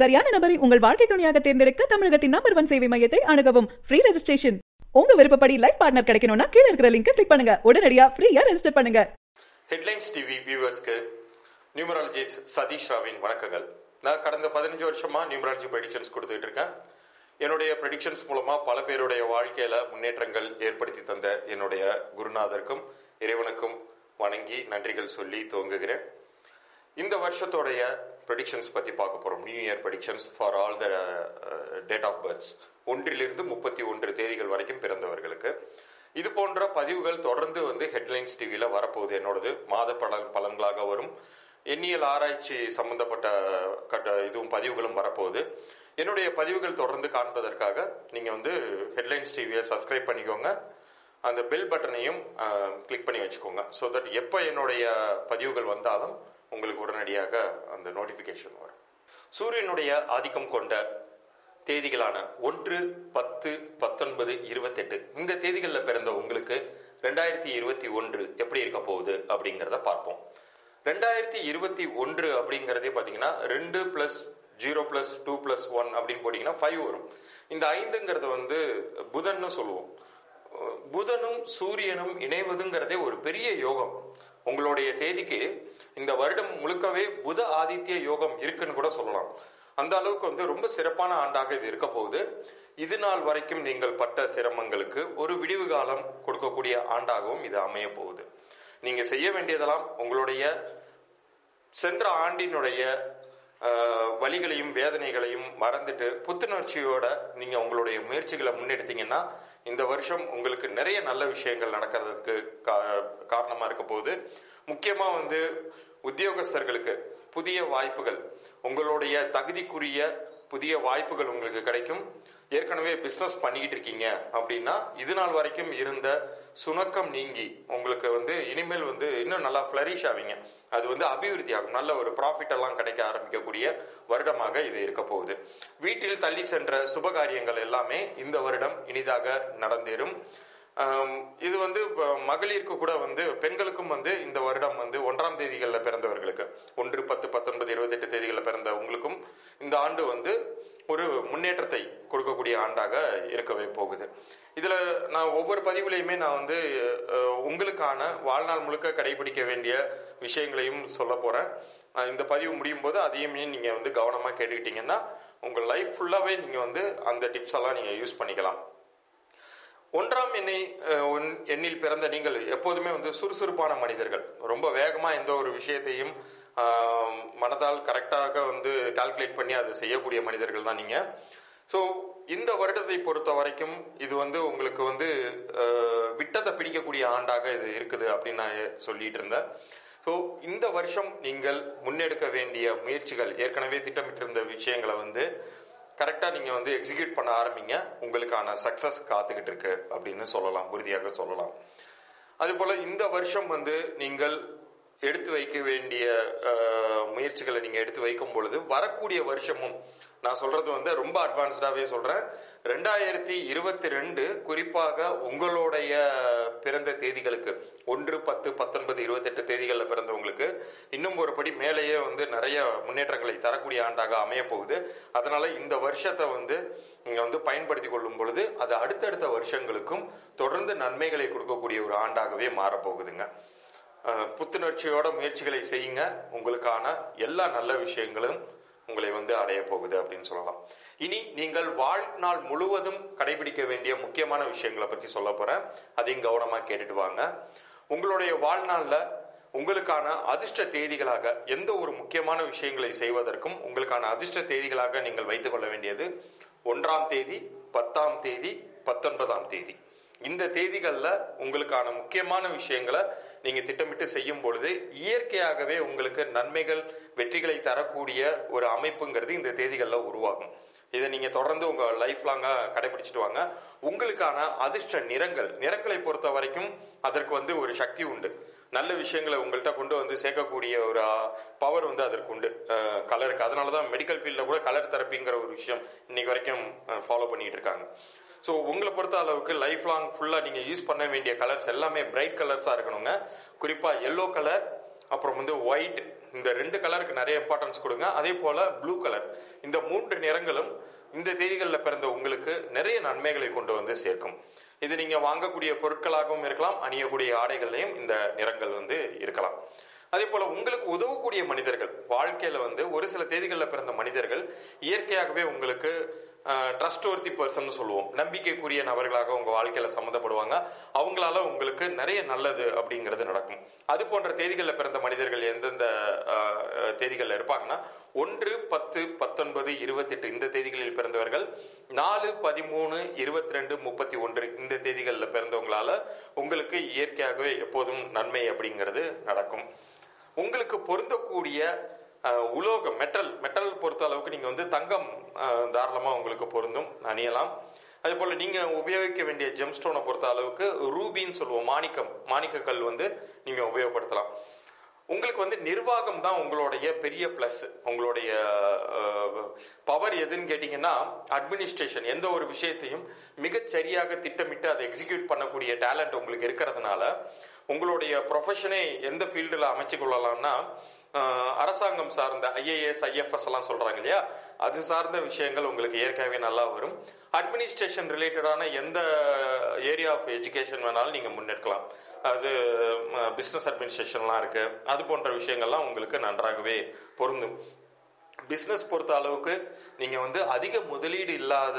சரியான நபரை உங்கள் வாழ்க்கை துணையாக தேர்ந்தெடுக்க தமிழகத்தின் நம்பர் 1 சேவை மையத்தை அணுகவும். Free registration. உங்க விருப்பப்படி லைஃப் பார்ட்னர் கிடைக்கணும்னா கீழ இருக்கிற லிங்கை கிளிக் பண்ணுங்க. உடனடியா ஃப்ரீயா ரெஜிஸ்டர் பண்ணுங்க. ஹெட்லைன்ஸ் டிவி வியூவர்ஸ்க்கு நியூமராலஜிஸ்ட் சதீஷ் ராவின் வணக்கங்கள். நான் கடந்த 15 வருஷமா நியூமராலஜி ப்ரெடிக்ஷன்ஸ் கொடுத்துட்டு இருக்கேன். என்னுடைய ப்ரெடிக்ஷன்ஸ் மூலமா பல பேருடைய வாழ்க்கையில முன்னேற்றங்கள் ஏற்படுத்தி தந்த என்னுடைய குருநாதருக்கும் இறைவனுக்கும் வணங்கி நன்றிகள் சொல்லி துவங்குகிறேன். இந்த வருஷத்தோடைய ப்ரெடிக்ஷன்ஸ் பற்றி பார்க்க போகிறோம். New year predictions for all the date of births 1 to 31 தேதிகள் வரைக்கும் பிறந்தவர்களுக்கு. இது போன்ற பதிவுகள் தொடர்ந்து ஹெட்லைன்ஸ் டிவியில் வரப்போகுது. என்னோடது மாத பலன்களாக வரும். எண்ணியல் ஆராய்ச்சி சம்பந்தப்பட்ட இதுவும் பதிவுகளும் வரப்போகுது. என்னுடைய பதிவுகள் தொடர்ந்து காண்பதற்காக நீங்கள் ஹெட்லைன்ஸ் டிவியை சப்ஸ்கிரைப் பண்ணிக்கோங்க. அந்த பெல் பட்டனையும் கிளிக் பண்ணி வச்சுக்கோங்க. ஸோ தட் எப்போ என்னுடைய பதிவுகள் வந்தாலும் உங்களுக்கு உடனடியாக அந்த நோட்டிஃபிகேஷன் வரும். சூரியனுடைய ஆதிக்கம் கொண்ட தேதிகளான 1, 10, 19, 28 இந்த தேதிகளில் பிறந்த உங்களுக்கு 2021 எப்படி இருக்க போகுது அப்படிங்கிறத பார்ப்போம். 2021 அப்படிங்கிறதே பார்த்தீங்கன்னா 2+0+2+1 அப்படின்னு போட்டிங்கன்னா 5 வரும். இந்த 5ங்கிறது புதன்னு சொல்லுவோம். புதனும் சூரியனும் இணைவதுங்கிறதே ஒரு பெரிய யோகம். உங்களுடைய தேதிக்கு இந்த வருடம் முழுக்கவே புத ஆதித்ய யோகம் இருக்குன்னு கூட சொல்லலாம். அந்த அளவுக்கு ரொம்ப சிறப்பான ஆண்டாக இது இருக்க போகுது. இது நாள் வரைக்கும் நீங்கள் பட்ட சிரமங்களுக்கு ஒரு விடிவு காலம் கொடுக்கக்கூடிய ஆண்டாகவும் இது அமைய போகுது. நீங்க செய்ய வேண்டியதெல்லாம் உங்களுடைய சென்ற ஆண்டினுடைய வலிகளையும் வேதனைகளையும் மறந்துட்டு புத்துணர்ச்சியோட நீங்க உங்களுடைய முயற்சிகளை முன்னெடுத்தீங்கன்னா இந்த வருஷம் உங்களுக்கு நிறைய நல்ல விஷயங்கள் நடக்கிறதுக்கு காரணமா இருக்க போகுது. முக்கியமா உத்தியோகஸ்தர்களுக்கு புதிய வாய்ப்புகள், உங்களுடைய தகுதிக்குரிய புதிய வாய்ப்புகள் உங்களுக்கு கிடைக்கும். ஏற்கனவே பிசினஸ் பண்ணிக்கிட்டு இருக்கீங்க அப்படின்னா இது நாள் வரைக்கும் இருந்த சுணக்கம் நீங்கி உங்களுக்கு இனிமேல் இன்னும் நல்லா ஃபிளரிஷ் ஆவீங்க. அது அபிவிருத்தி ஆகும். நல்ல ஒரு ப்ராஃபிட் எல்லாம் கிடைக்க ஆரம்பிக்கக்கூடிய வருடமாக இது இருக்க போகுது. வீட்டில் தள்ளி சென்ற சுபகாரியங்கள் எல்லாமே இந்த வருடம் இனிதாக நடந்தேறும். இது மகளிருக்கு கூட பெண்களுக்கும் இந்த வருடம் 1ஆம் தேதிகளில் பிறந்தவர்களுக்கு 1, 10, 19, 28 தேதிகளில் பிறந்த உங்களுக்கும் இந்த ஆண்டு ஒரு முன்னேற்றத்தை கொடுக்கக்கூடிய ஆண்டாக இருக்கவே போகுது. இதுல நான் ஒவ்வொரு பதிவுலையுமே நான் உங்களுக்கான வாழ்நாள் முழுக்க கடைபிடிக்க வேண்டிய விஷயங்களையும் சொல்ல போறேன். இந்த பதிவு முடியும் போது அதையுமே நீங்க கவனமா கேட்டுக்கிட்டீங்கன்னா உங்க லைஃப் ஃபுல்லாவே நீங்க அந்த டிப்ஸ் எல்லாம் நீங்க யூஸ் பண்ணிக்கலாம். 1ஆம் எண்ணில் பிறந்த நீங்கள் எப்போதுமே சுறுசுறுப்பான மனிதர்கள். ரொம்ப வேகமா எந்த ஒரு விஷயத்தையும் மனதால் கரெக்டாக கால்குலேட் பண்ணி அதை செய்யக்கூடிய மனிதர்கள் தான் நீங்க. ஸோ இந்த வருடத்தை பொறுத்த வரைக்கும் இது உங்களுக்கு விட்டத்தை பிடிக்கக்கூடிய ஆண்டாக இது இருக்குது அப்படின்னு நான் சொல்லிட்டு இருந்தேன். ஸோ இந்த வருஷம் நீங்கள் முன்னெடுக்க வேண்டிய முயற்சிகள், ஏற்கனவே திட்டமிட்டிருந்த விஷயங்களை கரெக்டா நீங்க எக்ஸிக்யூட் பண்ண ஆரம்பிங்க. உங்களுக்கான சக்சஸ் காத்துக்கிட்டு இருக்கு அப்படின்னு சொல்லலாம், உறுதியாக சொல்லலாம். அதுபோல இந்த வருஷம் நீங்கள் எடுத்து வைக்க வேண்டிய முயற்சிகளை நீங்க எடுத்து வைக்கும் பொழுது வரக்கூடிய வருஷமும், நான் சொல்றது ரொம்ப அட்வான்ஸ்டாவே சொல்றேன், 2022 குறிப்பாக உங்களுடைய பிறந்த தேதிகளுக்கு 1, 10, 19, 28 தேதிகளில் பிறந்தவங்களுக்கு இன்னும் ஒரு படி மேலேயே நிறைய முன்னேற்றங்களை தரக்கூடிய ஆண்டாக அமைய போகுது. அதனால இந்த வருஷத்தை நீங்க பயன்படுத்தி கொள்ளும் பொழுது அது அடுத்தடுத்த வருஷங்களுக்கும் தொடர்ந்து நன்மைகளை கொடுக்கக்கூடிய ஒரு ஆண்டாகவே மாறப்போகுதுங்க. புத்துணர்ச்சியோட முயற்சிகளை செய்யுங்க. உங்களுக்கான எல்லா நல்ல விஷயங்களும் உங்களை அடைய போகுது அப்படின்னு சொல்லலாம். இனி நீங்கள் வாழ்நாள் முழுவதும் கடைபிடிக்க வேண்டிய முக்கியமான விஷயங்களை பற்றி சொல்ல போறேன். அதையும் கவனமா கேட்டுட்டு வாங்க. உங்களுடைய வாழ்நாள்ல உங்களுக்கான அதிர்ஷ்ட தேதிகளாக எந்த ஒரு முக்கியமான விஷயங்களை செய்வதற்கும் உங்களுக்கான அதிர்ஷ்ட தேதிகளாக நீங்கள் வைத்துக் கொள்ள வேண்டியது 1ஆம் தேதி, 10ஆம் தேதி, 19ஆம் தேதி. இந்த தேதிகள்ல உங்களுக்கான முக்கியமான விஷயங்களை நீங்க திட்டமிட்டு செய்யும் பொழுது இயற்கையாகவே உங்களுக்கு நன்மைகள், வெற்றிகளை தரக்கூடிய ஒரு அமைப்புங்கிறது இந்த தேதிகள்ல உருவாகும். இதை நீங்க தொடர்ந்து உங்க லைஃப் லாங்கா கடைபிடிச்சிட்டு வாங்க. உங்களுக்கான அதிர்ஷ்ட நிறங்களை பொறுத்த வரைக்கும் அதற்கு ஒரு சக்தி உண்டு. நல்ல விஷயங்களை உங்கள்கிட்ட கொண்டு சேர்க்கக்கூடிய ஒரு பவர் அதற்கு உண்டு, கலருக்கு. அதனாலதான் மெடிக்கல் ஃபீல்ட்ல கூட கலர் தெரப்பிங்கிற ஒரு விஷயம் இன்னைக்கு வரைக்கும் ஃபாலோ பண்ணிட்டு இருக்காங்க. ஸோ உங்களை பொறுத்த அளவுக்கு லைஃப் லாங் ஃபுல்லாக நீங்கள் யூஸ் பண்ண வேண்டிய கலர்ஸ் எல்லாமே பிரைட் கலர்ஸாக இருக்கணுங்க. குறிப்பாக எல்லோ கலர், அப்புறம் ஒயிட், இந்த 2 கலருக்கு நிறைய இம்பார்ட்டன்ஸ் கொடுங்க. அதே போல் ப்ளூ கலர், இந்த மூன்று நிறங்களும் இந்த தேதிகளில் பிறந்த உங்களுக்கு நிறைய நன்மைகளை கொண்டு வந்து சேர்க்கும். இது நீங்க வாங்கக்கூடிய பொருட்களாகவும் இருக்கலாம், அணியக்கூடிய ஆடைகள்லையும் இந்த நிறங்கள் வந்து இருக்கலாம். அதே போல உங்களுக்கு உதவக்கூடிய மனிதர்கள், வாழ்க்கையில வந்து ஒரு சில தேதிகளில் பிறந்த மனிதர்கள் இயற்கையாகவே உங்களுக்கு ட்ரஸ்ட் ஒர்த்தி பர்சன் சொல்லுவோம், நம்பிக்கைக்குரிய நபர்களாக உங்க வாழ்க்கையில சம்மந்தப்படுவாங்க. அவங்களால உங்களுக்கு நிறைய நல்லது அப்படிங்கிறது நடக்கும். அது போன்ற தேதிகளில் பிறந்த மனிதர்கள் எந்தெந்த தேதிகளில் இருப்பாங்கன்னா 1, 10, 19, 28 இந்த தேதிகளில் பிறந்தவர்கள், 4, 13, 22, 31 இந்த தேதிகளில் பிறந்தவங்களால உங்களுக்கு இயற்கையாகவே எப்போதும் நன்மை அப்படிங்கிறது நடக்கும். உங்களுக்கு பொருந்தக்கூடிய உலோகம் மெட்டல் பொறுத்த அளவுக்கு நீங்க வந்து தங்கம் தாராளமா உங்களுக்கு பொருந்தும், அணியலாம். அதே போல நீங்க உபயோகிக்க வேண்டிய ஜெம்ஸ்டோனை பொறுத்த அளவுக்கு ரூபின்னு சொல்லுவோம், மாணிக்கக்கல் வந்து நீங்க உபயோகப்படுத்தலாம். உங்களுக்கு வந்து நிர்வாகம் தான் உங்களுடைய பெரிய பிளஸ். உங்களுடைய பவர் எதுன்னு கேட்டீங்கன்னா அட்மினிஸ்ட்ரேஷன், எந்த ஒரு விஷயத்தையும் மிகச்சரியாக திட்டமிட்டு அதை எக்ஸிக்யூட் பண்ணக்கூடிய டேலண்ட் உங்களுக்கு இருக்கிறதுனால உங்களுடைய ப்ரொஃபஷனை எந்த ஃபீல்டில் அமைச்சு கொள்ளலாம்னா அரசாங்கம் சார்ந்த IAS, IFS எல்லாம் சொல்றாங்க இல்லையா, அது சார்ந்த விஷயங்கள் உங்களுக்கு இயற்கையாகவே நல்லா வரும். அட்மினிஸ்ட்ரேஷன் ரிலேட்டடான எந்த ஏரியா ஆஃப் எஜுகேஷன் வேணாலும் நீங்க முன்னெடுக்கலாம். அது பிஸ்னஸ் அட்மினிஸ்ட்ரேஷன்லாம் இருக்கு, அது போன்ற விஷயங்கள்லாம் உங்களுக்கு நன்றாகவே பொருந்தும். பிஸ்னஸ் பொறுத்த அளவுக்கு நீங்க வந்து அதிக முதலீடு இல்லாத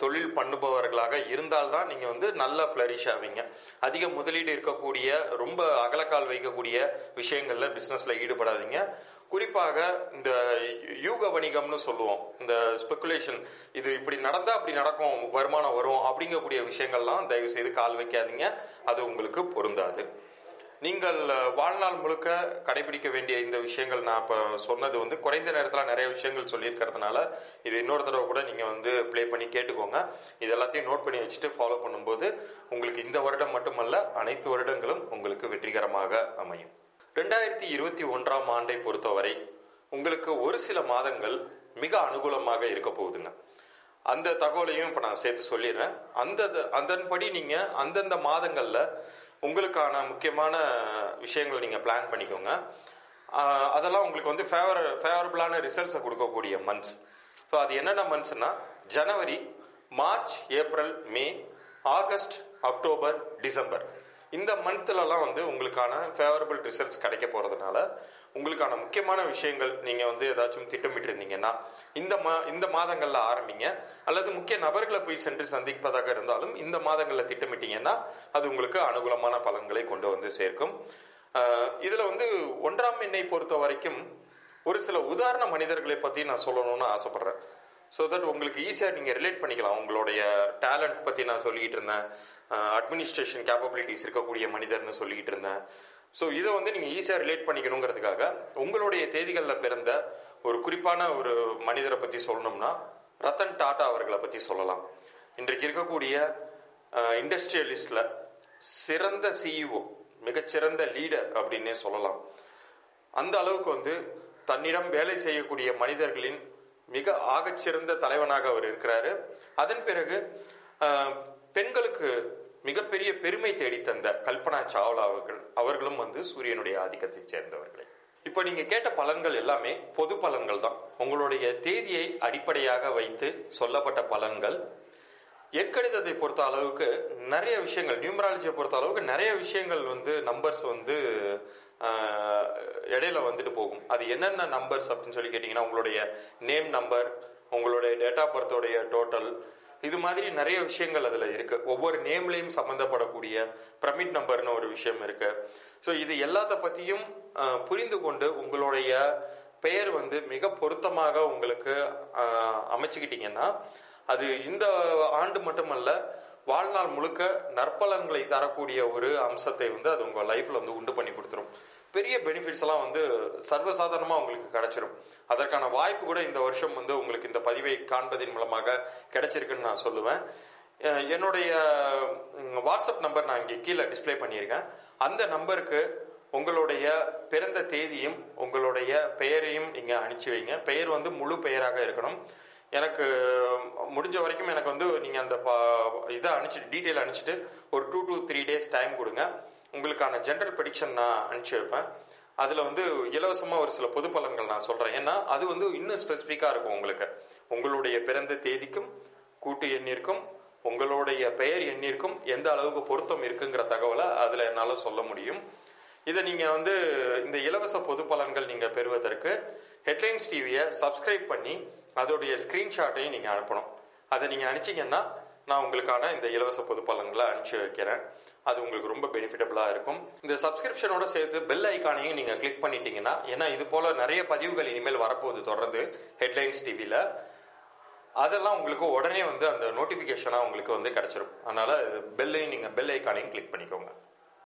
தொழில் பண்ணுபவர்களாக இருந்தால்தான் நீங்க வந்து நல்லா ஃபிளரிஷ் ஆவீங்க. அதிக முதலீடு இருக்கக்கூடிய ரொம்ப அகலக்கால் வைக்கக்கூடிய விஷயங்கள்ல பிசினஸ்ல ஈடுபடாதீங்க. குறிப்பாக இந்த யூக வணிகம்னு சொல்லுவோம், இந்த ஸ்பெகுலேஷன், இது இப்படி நடந்தா அப்படி நடக்கும், வருமானம் வரும் அப்படிங்கக்கூடிய விஷயங்கள்லாம் தயவு செய்து கால் வைக்காதீங்க, அது உங்களுக்கு பொருந்தாது. நீங்கள் வாழ்நாள் முழுக்க கடைபிடிக்க வேண்டிய இந்த விஷயங்கள் நான் இப்போ சொன்னது வந்து குறைந்த நேரத்தில் நிறைய விஷயங்கள் சொல்லியிருக்கிறதுனால இது இன்னொரு தடவை கூட நீங்கள் வந்து ப்ளே பண்ணி கேட்டுக்கோங்க. இது எல்லாத்தையும் நோட் பண்ணி வச்சுட்டு ஃபாலோ பண்ணும்போது உங்களுக்கு இந்த வருடம் மட்டுமல்ல அனைத்து வருடங்களும் உங்களுக்கு வெற்றிகரமாக அமையும். 2021ஆம் ஆண்டை பொறுத்தவரை உங்களுக்கு ஒரு சில மாதங்கள் மிக அனுகூலமாக இருக்க போகுதுங்க. அந்த தகவலையும் இப்போ நான் சேர்த்து சொல்லிடுறேன். அதன்படி நீங்கள் அந்தந்த மாதங்களில் உங்களுக்கான முக்கியமான விஷயங்களை நீங்கள் பிளான் பண்ணிக்கோங்க. அதெல்லாம் உங்களுக்கு வந்து ஃபேவரபிளான ரிசல்ட்ஸை கொடுக்கக்கூடிய மந்த்ஸ். ஸோ அது என்னென்ன மந்த்ஸ்னா ஜனவரி, March, April, May, August, October, December. இந்த மந்த்லலாம் வந்து உங்களுக்கான ஃபேவரபிள் ரிசல்ட்ஸ் கிடைக்க போகிறதுனால உங்களுக்கான முக்கியமான விஷயங்கள் நீங்கள் வந்து ஏதாச்சும் திட்டமிட்டு இருந்தீங்கன்னா இந்த மாதங்களில் ஆரம்பிங்க. அல்லது முக்கிய நபர்களை போய் சென்று சந்திப்பதாக இருந்தாலும் இந்த மாதங்களில் திட்டமிட்டீங்கன்னா அது உங்களுக்கு அனுகூலமான பலன்களை கொண்டு வந்து சேர்க்கும். இதில் வந்து 1ஆம் எண்ணை பொறுத்த வரைக்கும் ஒரு சில உதாரண மனிதர்களை பற்றி நான் சொல்லணும்னு ஆசைப்பட்றேன். ஸோ தட் உங்களுக்கு ஈஸியாக நீங்கள் ரிலேட் பண்ணிக்கலாம். உங்களுடைய டேலண்ட் பற்றி நான் சொல்லிக்கிட்டு இருந்தேன், அட்மினிஸ்ட்ரேஷன் கேப்பபிலிட்டிஸ் இருக்கக்கூடிய மனிதர்னு சொல்லிக்கிட்டு இருந்தேன். ஸோ இதை வந்து நீங்கள் ஈஸியாக ரிலேட் பண்ணிக்கணுங்கிறதுக்காக உங்களுடைய தேதிகளில் பிறந்த ஒரு குறிப்பான ஒரு மனிதரை பற்றி சொல்லணும்னா ரத்தன் டாடா அவர்களை பற்றி சொல்லலாம். இன்றைக்கு இருக்கக்கூடிய இண்டஸ்ட்ரியலிஸ்டில் சிறந்த CEO, மிகச்சிறந்த லீடர் அப்படின்னே சொல்லலாம். அந்த அளவுக்கு வந்து தன்னிடம் வேலை செய்யக்கூடிய மனிதர்களின் மிக ஆகச்சிறந்த தலைவனாக அவர் இருக்கிறாரு. அதன் பிறகு பெண்களுக்கு மிகப்பெரிய பெருமை தேடி தந்த கல்பனா சாவ்லா அவர்களும் வந்து சூரியனுடைய ஆதிக்கத்தை சேர்ந்தவர்களே. இப்போ நீங்க கேட்ட பலன்கள் எல்லாமே பொது பலன்கள் தான். உங்களுடைய தேதியை அடிப்படையாக வைத்து சொல்லப்பட்ட பலன்கள். எற்கணிதத்தை பொறுத்த அளவுக்கு நிறைய விஷயங்கள், நியூமராலஜியை பொறுத்த அளவுக்கு நிறைய விஷயங்கள் வந்து நம்பர்ஸ் வந்து இடையில வந்துட்டு போகும். அது என்னென்ன நம்பர்ஸ் அப்படின்னு சொல்லி கேட்டிங்கன்னா உங்களுடைய நேம் நம்பர், உங்களுடைய டேட் ஆஃப் பர்த்தோடைய டோட்டல், இது மாதிரி நிறைய விஷயங்கள் அதில் இருக்கு. ஒவ்வொரு நேம்லையும் சம்மந்தப்படக்கூடிய பிரமிட் நம்பர்னு ஒரு விஷயம் இருக்கு. ஸோ இது எல்லாத்த பற்றியும் புரிந்து கொண்டு உங்களுடைய பெயர் வந்து மிக பொருத்தமாக உங்களுக்கு அமைச்சுக்கிட்டீங்கன்னா அது இந்த ஆண்டு மட்டுமல்ல வாழ்நாள் முழுக்க நற்பலன்களை தரக்கூடிய ஒரு அம்சத்தை வந்து அது உங்க லைஃப்ல வந்து உண்டு பண்ணி கொடுத்துரும். பெரிய பெனிஃபிட்ஸ் எல்லாம் வந்து சர்வசாதாரணமா உங்களுக்கு கிடைச்சிடும். அதற்கான வாய்ப்பு கூட இந்த வருஷம் வந்து உங்களுக்கு இந்த பதிவை காண்பதின் மூலமாக கிடைச்சிருக்குன்னு நான் சொல்லுவேன். என்னுடைய வாட்ஸ்அப் நம்பர் நான் இங்கே கீழே டிஸ்பிளே பண்ணியிருக்கேன். அந்த நம்பருக்கு உங்களுடைய பிறந்த தேதியும் உங்களுடைய பெயரையும் நீங்க அனுப்பிச்சு வைங்க. பெயர் வந்து முழு பெயராக இருக்கணும். எனக்கு முடிஞ்ச வரைக்கும் எனக்கு வந்து நீங்கள் அந்த இதை அனுப்பிச்சிட்டு டீட்டெயில் அனுப்பிச்சிட்டு ஒரு 2 to 3 days டைம் கொடுங்க. உங்களுக்கான ஜென்ரல் ப்ரெடிக்ஷன் நான் அனுப்பிச்சி வைப்பேன். அதில் வந்து இலவசமாக ஒரு சில பொது பலன்கள் நான் சொல்கிறேன். ஏன்னா அது வந்து இன்னும் ஸ்பெசிஃபிக்காக இருக்கும். உங்களுக்கு உங்களுடைய பிறந்த தேதிக்கும் கூட்டு எண்ணிற்கும் உங்களுடைய பெயர் எண்ணிற்கும் எந்த அளவுக்கு பொருத்தம் இருக்குங்கிற தகவலை அதில் என்னால் சொல்ல முடியும். இதை நீங்கள் வந்து இந்த இலவச பொது பலன்கள் நீங்கள் பெறுவதற்கு ஹெட்லைன்ஸ் டிவியை சப்ஸ்கிரைப் பண்ணி அதோடைய ஸ்க்ரீன்ஷாட்டையும் நீங்கள் அனுப்பணும். அதை நீங்கள் அனுப்பிச்சிங்கன்னா நான் உங்களுக்கான இந்த இலவச பொது பலன்களை அனுப்பிச்சி வைக்கிறேன். அது உங்களுக்கு ரொம்ப பெனிஃபிட்டபுளாக இருக்கும். இந்த சப்ஸ்கிரிப்ஷனோட சேர்த்து பெல் ஐக்கானையும் நீங்கள் கிளிக் பண்ணிட்டீங்கன்னா, ஏன்னா இது போல் நிறைய பதிவுகள் இனிமேல் வரப்போகுது தொடர்ந்து ஹெட்லைன்ஸ் டிவியில், அதெல்லாம் உங்களுக்கு உடனே வந்து அந்த நோட்டிஃபிகேஷனாக உங்களுக்கு வந்து கிடச்சிரும். அதனால் பெல்லையும் நீங்கள் பெல் ஐக்கானையும் கிளிக் பண்ணிக்கோங்க.